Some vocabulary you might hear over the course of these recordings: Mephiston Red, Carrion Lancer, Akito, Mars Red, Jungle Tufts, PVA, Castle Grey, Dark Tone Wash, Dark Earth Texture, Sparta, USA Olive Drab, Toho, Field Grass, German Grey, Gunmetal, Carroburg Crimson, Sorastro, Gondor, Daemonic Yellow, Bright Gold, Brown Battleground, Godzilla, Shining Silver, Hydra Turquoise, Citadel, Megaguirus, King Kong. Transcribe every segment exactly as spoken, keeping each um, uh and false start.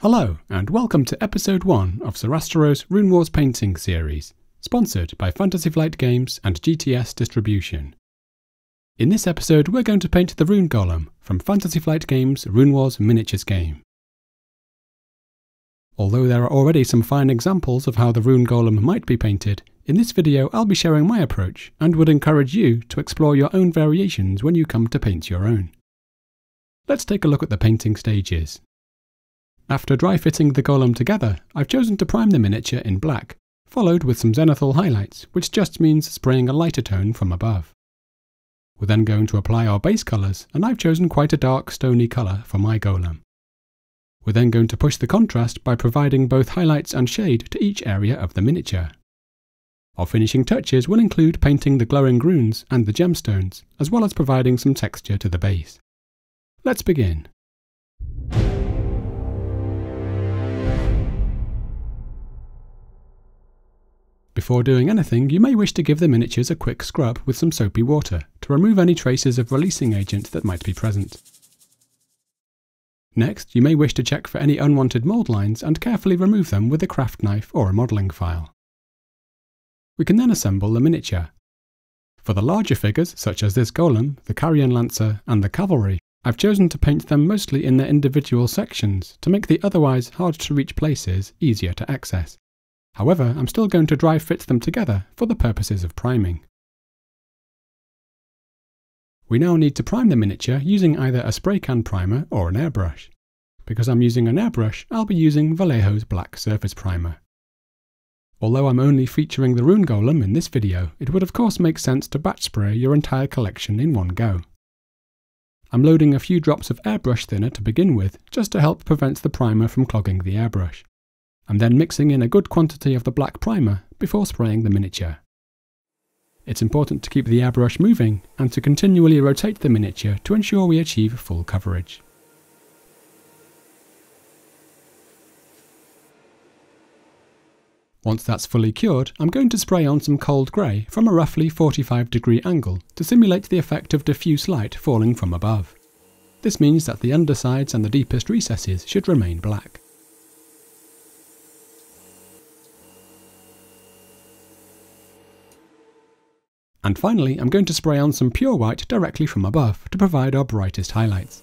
Hello, and welcome to episode one of Sorastro's Runewars painting series, sponsored by Fantasy Flight Games and G T S Distribution. In this episode we're going to paint the Rune Golem from Fantasy Flight Games' Runewars miniatures game. Although there are already some fine examples of how the Rune Golem might be painted, in this video I'll be sharing my approach and would encourage you to explore your own variations when you come to paint your own. Let's take a look at the painting stages. After dry-fitting the golem together, I've chosen to prime the miniature in black, followed with some zenithal highlights, which just means spraying a lighter tone from above. We're then going to apply our base colours, and I've chosen quite a dark stony colour for my golem. We're then going to push the contrast by providing both highlights and shade to each area of the miniature. Our finishing touches will include painting the glowing runes and the gemstones, as well as providing some texture to the base. Let's begin. Before doing anything, you may wish to give the miniatures a quick scrub with some soapy water to remove any traces of releasing agent that might be present. Next, you may wish to check for any unwanted mould lines and carefully remove them with a craft knife or a modelling file. We can then assemble the miniature. For the larger figures, such as this golem, the Carrion Lancer and the cavalry, I've chosen to paint them mostly in their individual sections to make the otherwise hard-to-reach places easier to access. However, I'm still going to dry fit them together for the purposes of priming. We now need to prime the miniature using either a spray can primer or an airbrush. Because I'm using an airbrush, I'll be using Vallejo's black surface primer. Although I'm only featuring the Rune Golem in this video, it would of course make sense to batch spray your entire collection in one go. I'm loading a few drops of airbrush thinner to begin with, just to help prevent the primer from clogging the airbrush. I'm then mixing in a good quantity of the black primer before spraying the miniature. It's important to keep the airbrush moving and to continually rotate the miniature to ensure we achieve full coverage. Once that's fully cured, I'm going to spray on some cold grey from a roughly forty-five degree angle to simulate the effect of diffuse light falling from above. This means that the undersides and the deepest recesses should remain black. And finally, I'm going to spray on some pure white directly from above to provide our brightest highlights.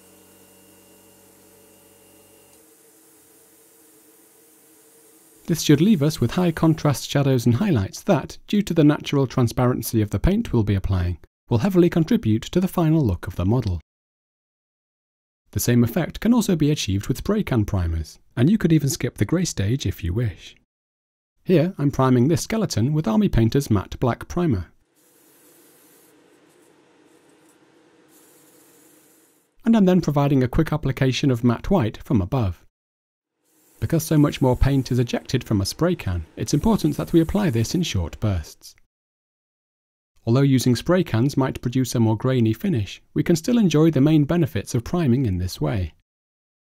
This should leave us with high contrast shadows and highlights that, due to the natural transparency of the paint we'll be applying, will heavily contribute to the final look of the model. The same effect can also be achieved with spray can primers, and you could even skip the grey stage if you wish. Here, I'm priming this skeleton with Army Painter's matte black primer. And I'm then providing a quick application of matte white from above. Because so much more paint is ejected from a spray can, it's important that we apply this in short bursts. Although using spray cans might produce a more grainy finish, we can still enjoy the main benefits of priming in this way.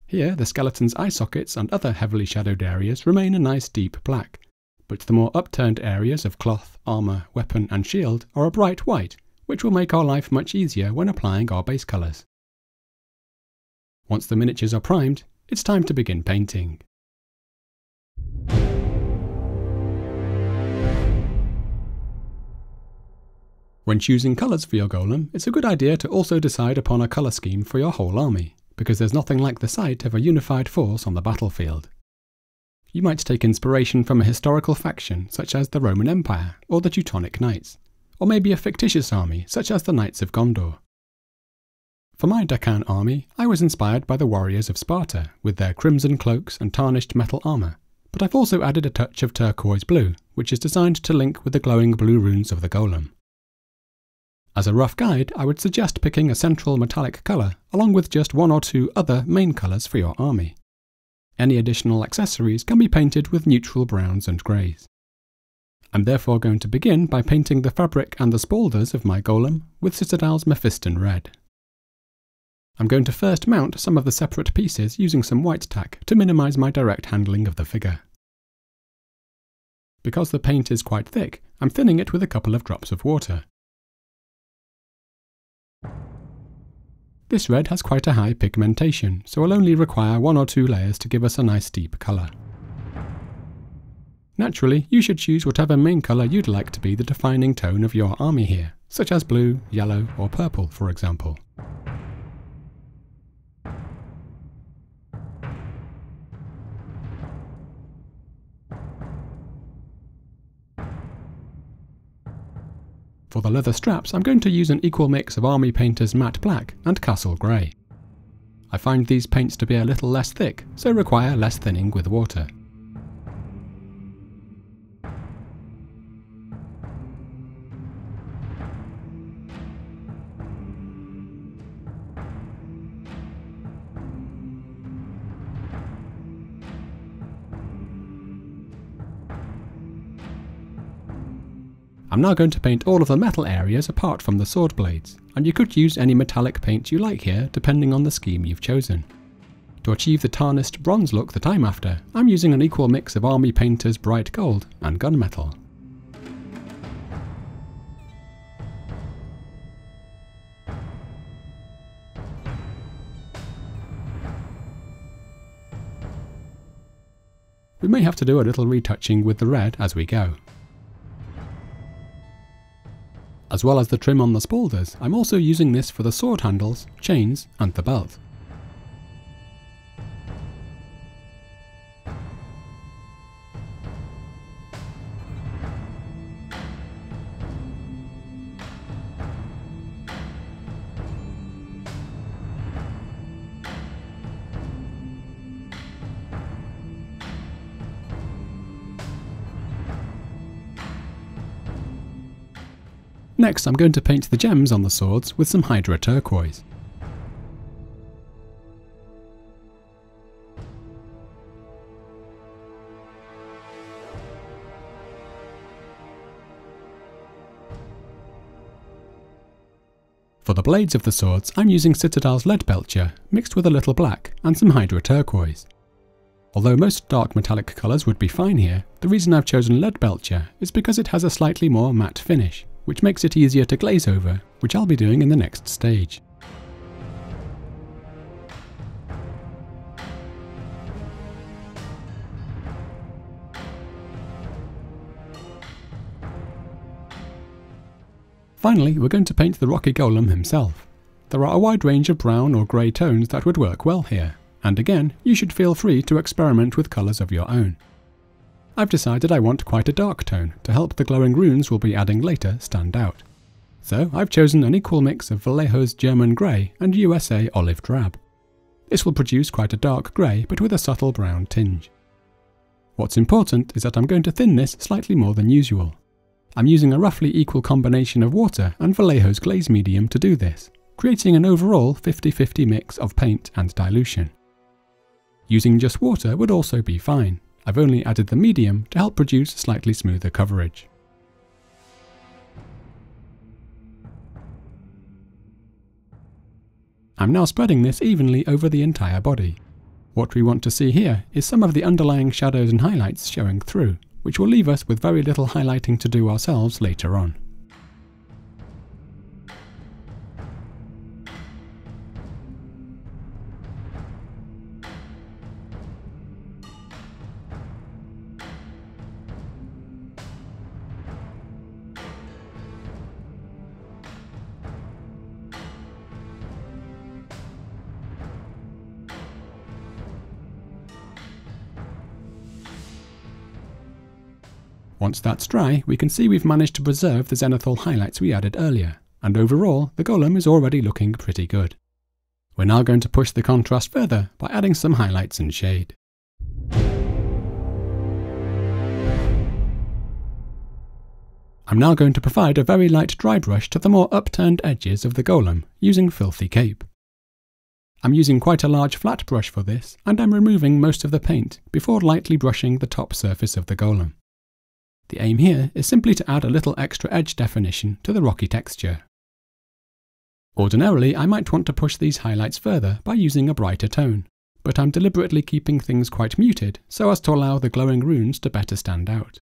Here, the skeleton's eye sockets and other heavily shadowed areas remain a nice deep black, but the more upturned areas of cloth, armour, weapon and shield are a bright white, which will make our life much easier when applying our base colours. Once the miniatures are primed, it's time to begin painting. When choosing colours for your golem, it's a good idea to also decide upon a colour scheme for your whole army, because there's nothing like the sight of a unified force on the battlefield. You might take inspiration from a historical faction such as the Roman Empire or the Teutonic Knights, or maybe a fictitious army such as the Knights of Gondor. For my Deccan army, I was inspired by the warriors of Sparta, with their crimson cloaks and tarnished metal armour, but I've also added a touch of turquoise blue, which is designed to link with the glowing blue runes of the golem. As a rough guide, I would suggest picking a central metallic colour, along with just one or two other main colours for your army. Any additional accessories can be painted with neutral browns and greys. I'm therefore going to begin by painting the fabric and the spalders of my golem with Citadel's Mephiston Red. I'm going to first mount some of the separate pieces using some white tack to minimise my direct handling of the figure. Because the paint is quite thick, I'm thinning it with a couple of drops of water. This red has quite a high pigmentation, so will only require one or two layers to give us a nice deep colour. Naturally, you should choose whatever main colour you'd like to be the defining tone of your army here, such as blue, yellow or purple for example. For the leather straps, I'm going to use an equal mix of Army Painter's Matte Black and Castle Grey. I find these paints to be a little less thick, so require less thinning with water. I'm now going to paint all of the metal areas apart from the sword blades, and you could use any metallic paint you like here depending on the scheme you've chosen. To achieve the tarnished bronze look that I'm after, I'm using an equal mix of Army Painter's Bright Gold and Gunmetal. We may have to do a little retouching with the red as we go. As well as the trim on the spaulders, I'm also using this for the sword handles, chains and the belt. Next, I'm going to paint the gems on the swords with some Hydra Turquoise. For the blades of the swords, I'm using Citadel's Leadbelcher mixed with a little black and some Hydra Turquoise. Although most dark metallic colours would be fine here, the reason I've chosen Leadbelcher is because it has a slightly more matte finish, which makes it easier to glaze over, which I'll be doing in the next stage. Finally, we're going to paint the Rocky Golem himself. There are a wide range of brown or grey tones that would work well here, and again, you should feel free to experiment with colours of your own. I've decided I want quite a dark tone to help the glowing runes we'll be adding later stand out. So I've chosen an equal mix of Vallejo's German Grey and U S A Olive Drab. This will produce quite a dark grey but with a subtle brown tinge. What's important is that I'm going to thin this slightly more than usual. I'm using a roughly equal combination of water and Vallejo's glaze medium to do this, creating an overall fifty fifty mix of paint and dilution. Using just water would also be fine. I've only added the medium to help produce slightly smoother coverage. I'm now spreading this evenly over the entire body. What we want to see here is some of the underlying shadows and highlights showing through, which will leave us with very little highlighting to do ourselves later on. Once that's dry, we can see we've managed to preserve the zenithal highlights we added earlier, and overall, the golem is already looking pretty good. We're now going to push the contrast further by adding some highlights and shade. I'm now going to provide a very light dry brush to the more upturned edges of the golem, using Filthy Cape. I'm using quite a large flat brush for this, and I'm removing most of the paint before lightly brushing the top surface of the golem. The aim here is simply to add a little extra edge definition to the rocky texture. Ordinarily, I might want to push these highlights further by using a brighter tone, but I'm deliberately keeping things quite muted so as to allow the glowing runes to better stand out.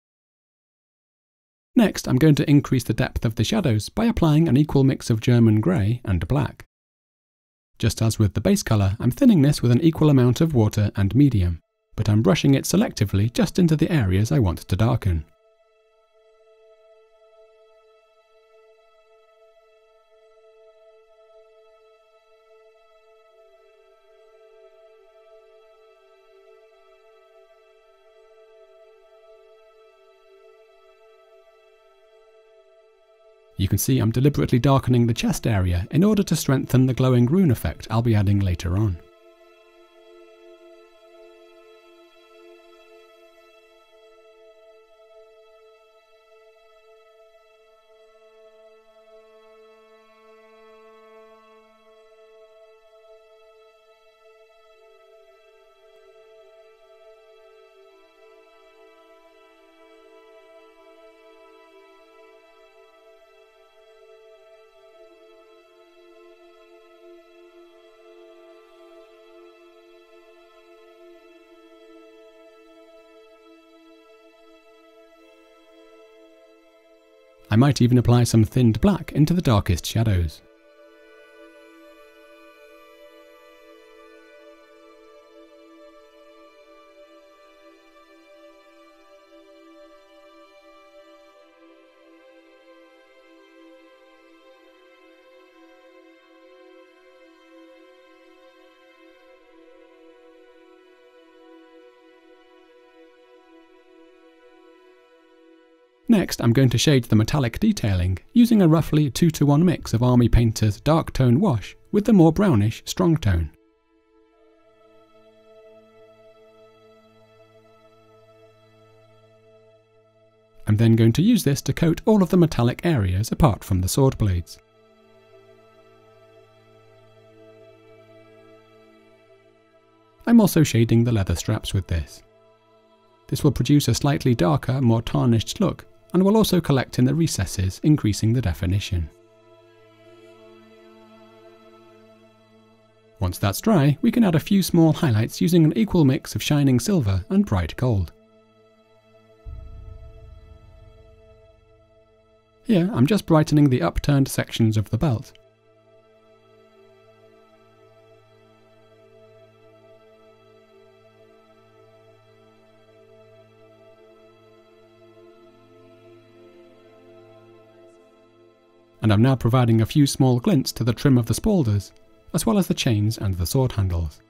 Next, I'm going to increase the depth of the shadows by applying an equal mix of German grey and black. Just as with the base colour, I'm thinning this with an equal amount of water and medium, but I'm brushing it selectively just into the areas I want to darken. You can see I'm deliberately darkening the chest area in order to strengthen the glowing rune effect I'll be adding later on. I might even apply some thinned black into the darkest shadows. Next, I'm going to shade the metallic detailing, using a roughly two to one mix of Army Painter's Dark Tone Wash with the more brownish Strong Tone. I'm then going to use this to coat all of the metallic areas apart from the sword blades. I'm also shading the leather straps with this. This will produce a slightly darker, more tarnished look, and will also collect in the recesses, increasing the definition. Once that's dry, we can add a few small highlights using an equal mix of Shining Silver and Bright Gold. Here, I'm just brightening the upturned sections of the belt. And I'm now providing a few small glints to the trim of the spaulders, as well as the chains and the sword handles.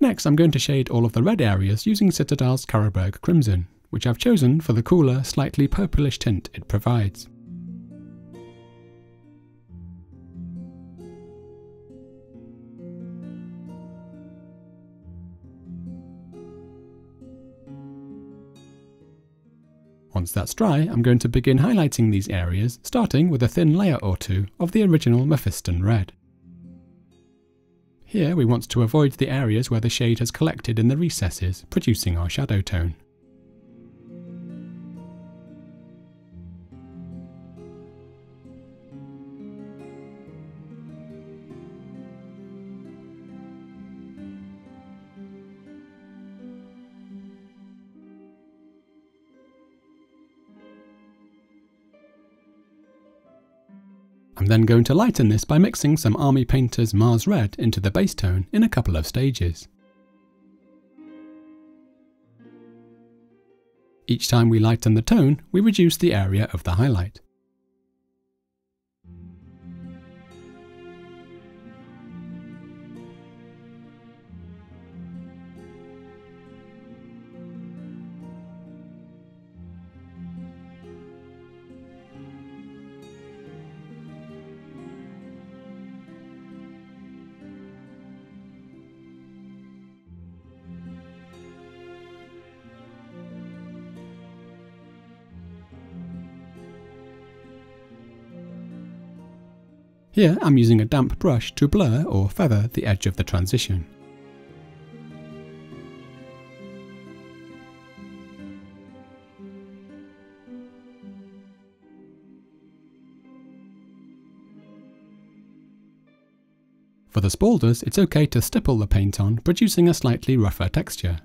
Next, I'm going to shade all of the red areas using Citadel's Carroburg Crimson, which I've chosen for the cooler, slightly purplish tint it provides. Once that's dry, I'm going to begin highlighting these areas, starting with a thin layer or two of the original Mephiston Red. Here we want to avoid the areas where the shade has collected in the recesses, producing our shadow tone. I'm then going to lighten this by mixing some Army Painter's Mars Red into the base tone in a couple of stages. Each time we lighten the tone, we reduce the area of the highlight. Here I'm using a damp brush to blur or feather the edge of the transition. For the spaulders, it's okay to stipple the paint on, producing a slightly rougher texture.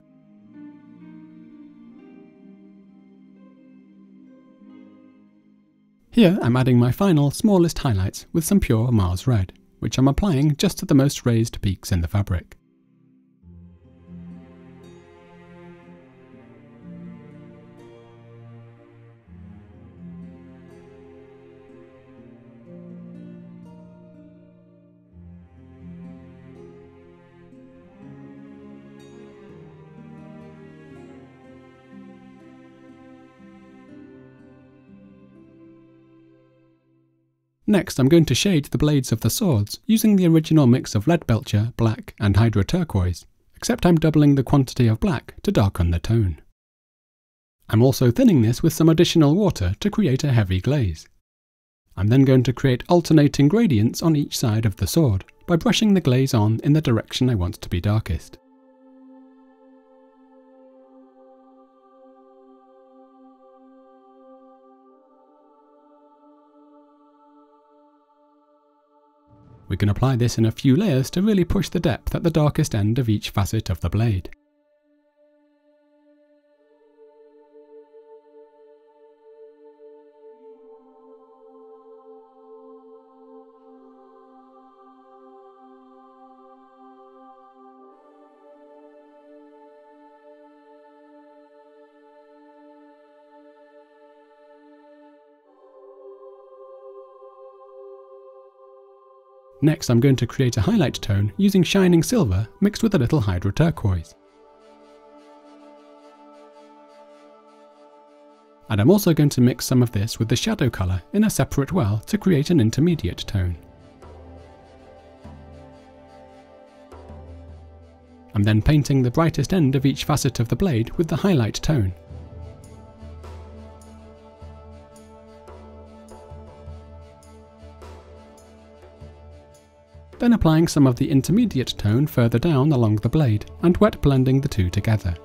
Here I'm adding my final smallest highlights with some pure Mars Red, which I'm applying just to the most raised peaks in the fabric. Next, I'm going to shade the blades of the swords using the original mix of Leadbelcher, black and Hydra Turquoise, except I'm doubling the quantity of black to darken the tone. I'm also thinning this with some additional water to create a heavy glaze. I'm then going to create alternating gradients on each side of the sword by brushing the glaze on in the direction I want to be darkest. We can apply this in a few layers to really push the depth at the darkest end of each facet of the blade. Next, I'm going to create a highlight tone using Shining Silver mixed with a little Hydra Turquoise. And I'm also going to mix some of this with the shadow colour in a separate well to create an intermediate tone. I'm then painting the brightest end of each facet of the blade with the highlight tone. Then applying some of the intermediate tone further down along the blade and wet blending the two together.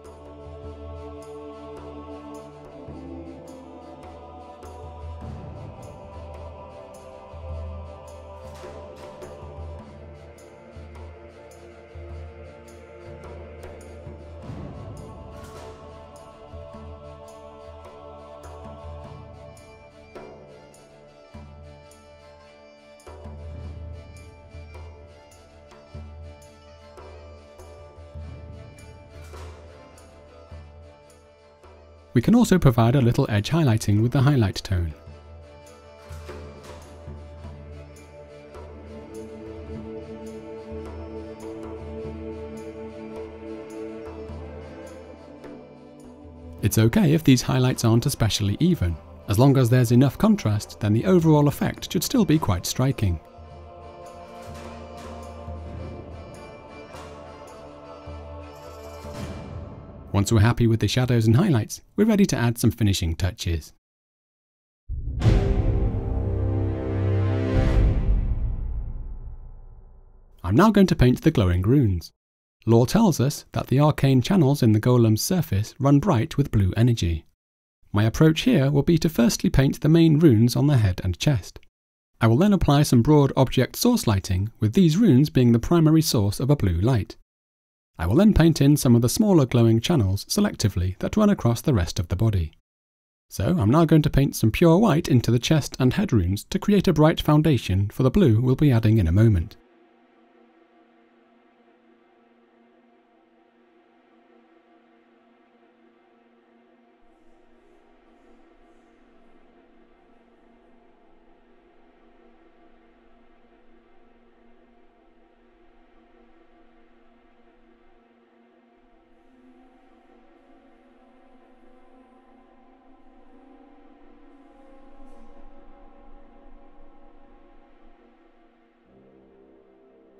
We can also provide a little edge highlighting with the highlight tone. It's okay if these highlights aren't especially even. As long as there's enough contrast, then the overall effect should still be quite striking. Once we're happy with the shadows and highlights, we're ready to add some finishing touches. I'm now going to paint the glowing runes. Lore tells us that the arcane channels in the golem's surface run bright with blue energy. My approach here will be to firstly paint the main runes on the head and chest. I will then apply some broad object source lighting, with these runes being the primary source of a blue light. I will then paint in some of the smaller glowing channels selectively that run across the rest of the body. So I'm now going to paint some pure white into the chest and head runes to create a bright foundation for the blue we'll be adding in a moment.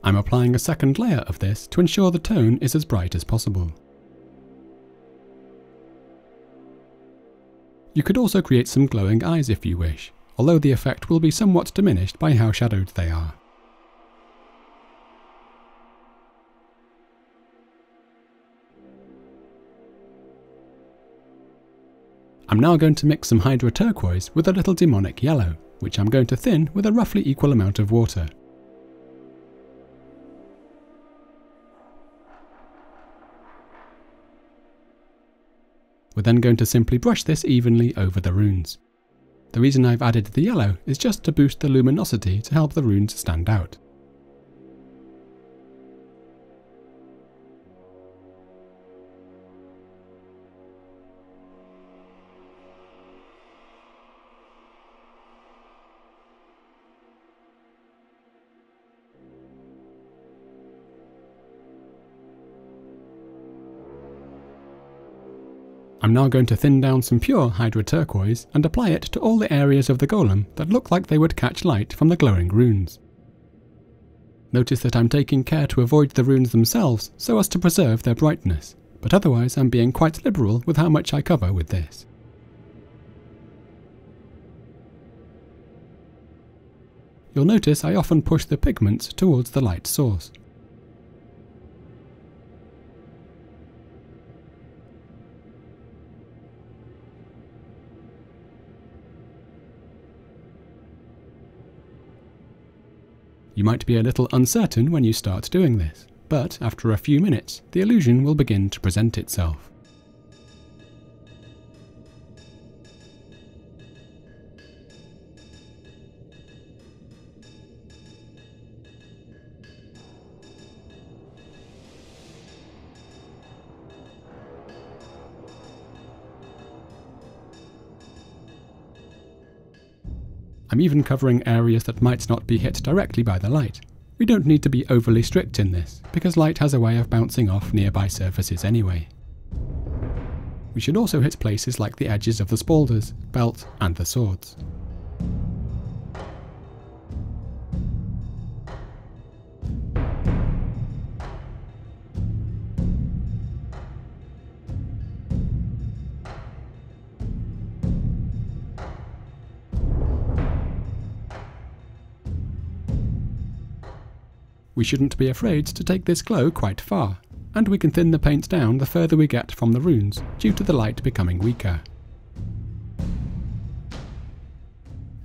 I'm applying a second layer of this to ensure the tone is as bright as possible. You could also create some glowing eyes if you wish. although the effect will be somewhat diminished by how shadowed they are. I'm now going to mix some Hydra Turquoise with a little Daemonic Yellow, which I'm going to thin with a roughly equal amount of water. We're then going to simply brush this evenly over the runes. The reason I've added the yellow is just to boost the luminosity to help the runes stand out. I'm now going to thin down some pure Hydra Turquoise and apply it to all the areas of the golem that look like they would catch light from the glowing runes. Notice that I'm taking care to avoid the runes themselves so as to preserve their brightness, but otherwise I'm being quite liberal with how much I cover with this. You'll notice I often push the pigments towards the light source. You might be a little uncertain when you start doing this, but after a few minutes, the illusion will begin to present itself. I'm even covering areas that might not be hit directly by the light. We don't need to be overly strict in this, because light has a way of bouncing off nearby surfaces anyway. We should also hit places like the edges of the spalders, belt, and the swords. We shouldn't be afraid to take this glow quite far, and we can thin the paint down the further we get from the runes due to the light becoming weaker.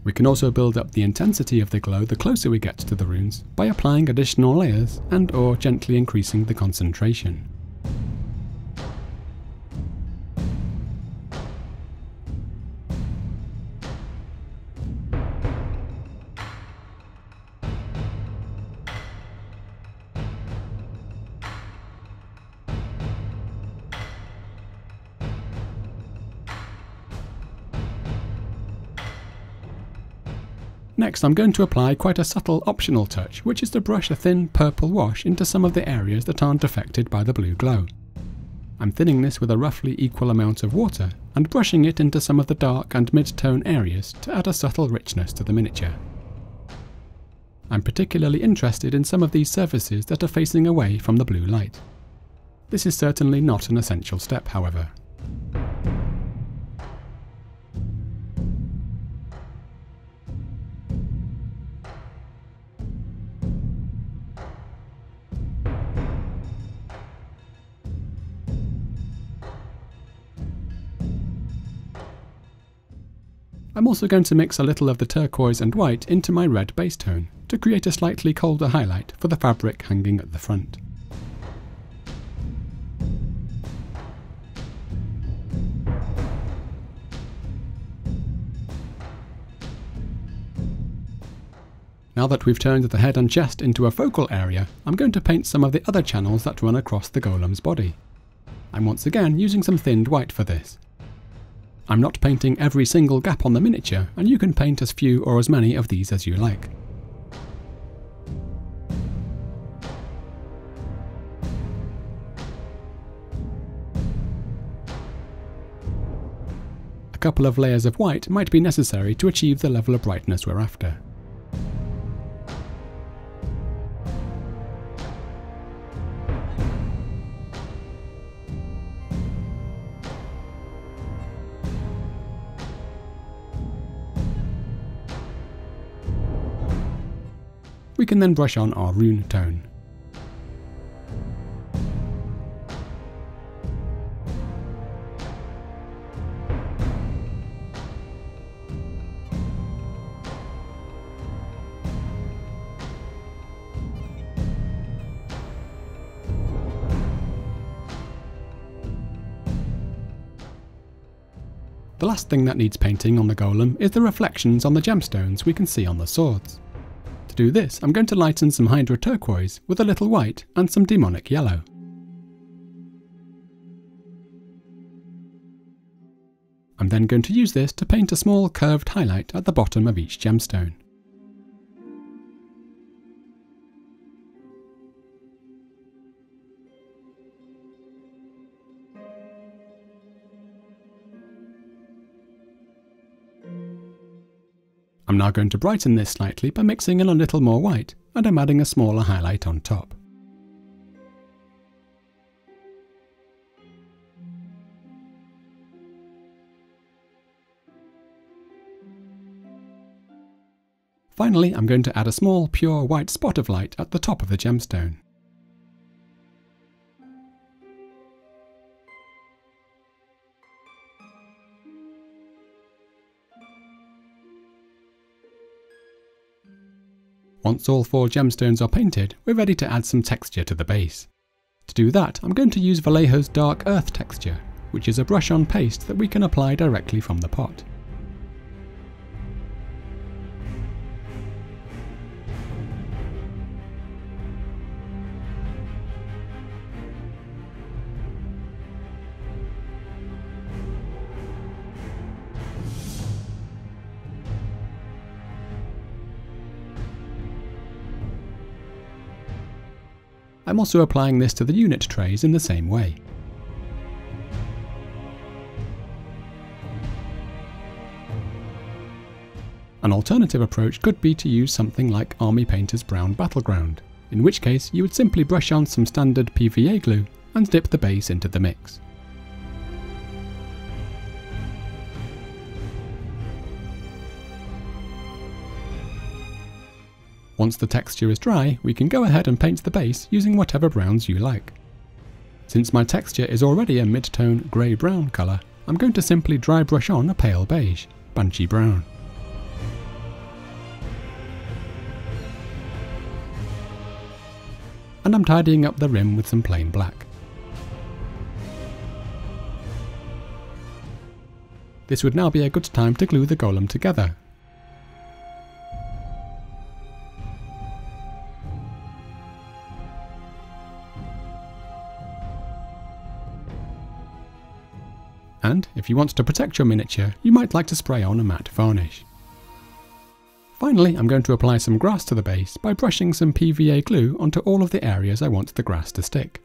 We can also build up the intensity of the glow the closer we get to the runes by applying additional layers and or gently increasing the concentration. Next, I'm going to apply quite a subtle optional touch, which is to brush a thin purple wash into some of the areas that aren't affected by the blue glow. I'm thinning this with a roughly equal amount of water and brushing it into some of the dark and mid-tone areas to add a subtle richness to the miniature. I'm particularly interested in some of these surfaces that are facing away from the blue light. This is certainly not an essential step, however. I'm also going to mix a little of the turquoise and white into my red base tone to create a slightly colder highlight for the fabric hanging at the front. Now that we've turned the head and chest into a focal area, I'm going to paint some of the other channels that run across the golem's body. I'm once again using some thinned white for this. I'm not painting every single gap on the miniature, and you can paint as few or as many of these as you like. A couple of layers of white might be necessary to achieve the level of brightness we're after. we can then brush on our Rune Tone. The last thing that needs painting on the golem is the reflections on the gemstones we can see on the swords. To do this, I'm going to lighten some Hydra Turquoise with a little white and some Daemonic Yellow. I'm then going to use this to paint a small curved highlight at the bottom of each gemstone. I'm now going to brighten this slightly by mixing in a little more white, and I'm adding a smaller highlight on top. Finally, I'm going to add a small pure white spot of light at the top of the gemstone. Once all four gemstones are painted, we're ready to add some texture to the base. To do that, I'm going to use Vallejo's Dark Earth Texture, which is a brush-on paste that we can apply directly from the pot. I'm also applying this to the unit trays in the same way. An alternative approach could be to use something like Army Painter's Brown Battleground, in which case you would simply brush on some standard P V A glue and dip the base into the mix. Once the texture is dry, we can go ahead and paint the base using whatever browns you like. Since my texture is already a mid-tone grey-brown colour, I'm going to simply dry brush on a pale beige, Banshee Brown. And I'm tidying up the rim with some plain black. This would now be a good time to glue the golem together. And, if you want to protect your miniature, you might like to spray on a matte varnish. Finally, I'm going to apply some grass to the base by brushing some P V A glue onto all of the areas I want the grass to stick.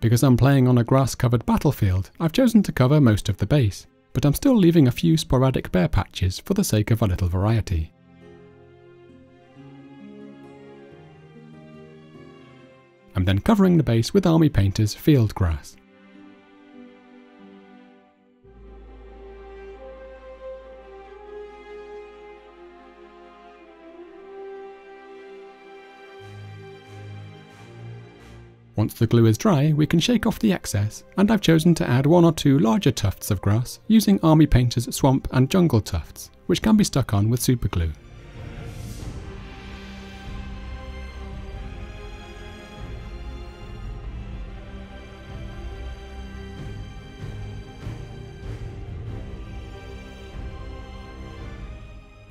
Because I'm playing on a grass-covered battlefield, I've chosen to cover most of the base, but I'm still leaving a few sporadic bare patches for the sake of a little variety. I'm then covering the base with Army Painter's Field Grass. Once the glue is dry, we can shake off the excess, and I've chosen to add one or two larger tufts of grass using Army Painter's Swamp and Jungle tufts, which can be stuck on with superglue.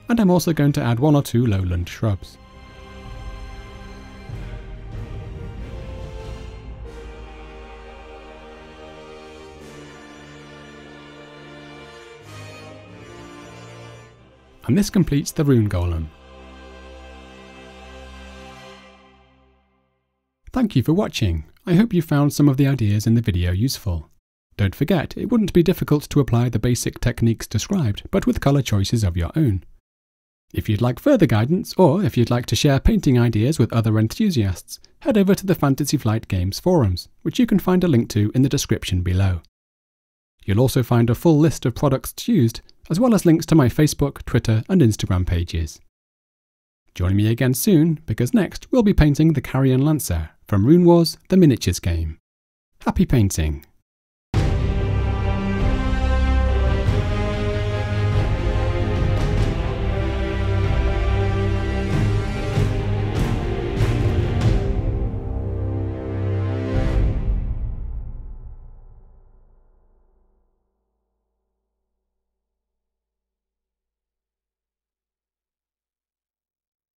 And I'm also going to add one or two lowland shrubs. And this completes the Rune Golem. Thank you for watching. I hope you found some of the ideas in the video useful. Don't forget, it wouldn't be difficult to apply the basic techniques described, but with colour choices of your own. If you'd like further guidance, or if you'd like to share painting ideas with other enthusiasts, head over to the Fantasy Flight Games forums, which you can find a link to in the description below. You'll also find a full list of products used, as well as links to my Facebook, Twitter and Instagram pages. Join me again soon, because next we'll be painting the Carrion Lancer from Runewars, the miniatures game. Happy painting!